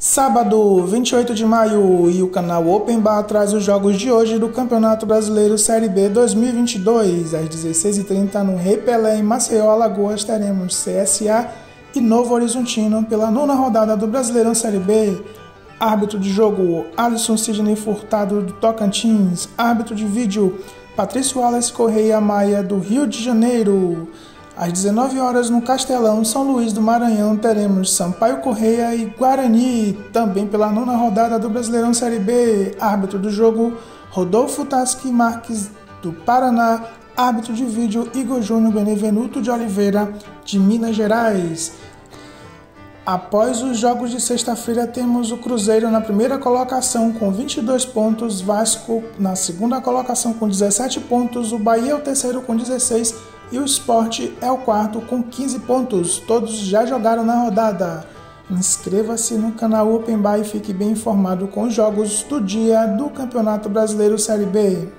Sábado, 28 de maio, e o canal Open Bah traz os jogos de hoje do Campeonato Brasileiro Série B 2022. Às 16h30, no Rei Pelé, em Maceió, Alagoas, teremos CSA e Novo Horizontino pela nona rodada do Brasileirão Série B. Árbitro de jogo, Alisson Sidney Furtado, do Tocantins. Árbitro de vídeo, Patrício Wallace Correia Maia, do Rio de Janeiro. Às 19h, no Castelão, São Luís do Maranhão, teremos Sampaio Correia e Guarani, também pela nona rodada do Brasileirão Série B. Árbitro do jogo, Rodolfo Taski Marques, do Paraná. Árbitro de vídeo, Igor Júnior Benevenuto de Oliveira, de Minas Gerais. Após os jogos de sexta-feira, temos o Cruzeiro na primeira colocação com 22 pontos, Vasco na segunda colocação com 17 pontos, o Bahia é o terceiro com 16 e o Sport é o quarto com 15 pontos. Todos já jogaram na rodada. Inscreva-se no canal Open Bah e fique bem informado com os jogos do dia do Campeonato Brasileiro Série B.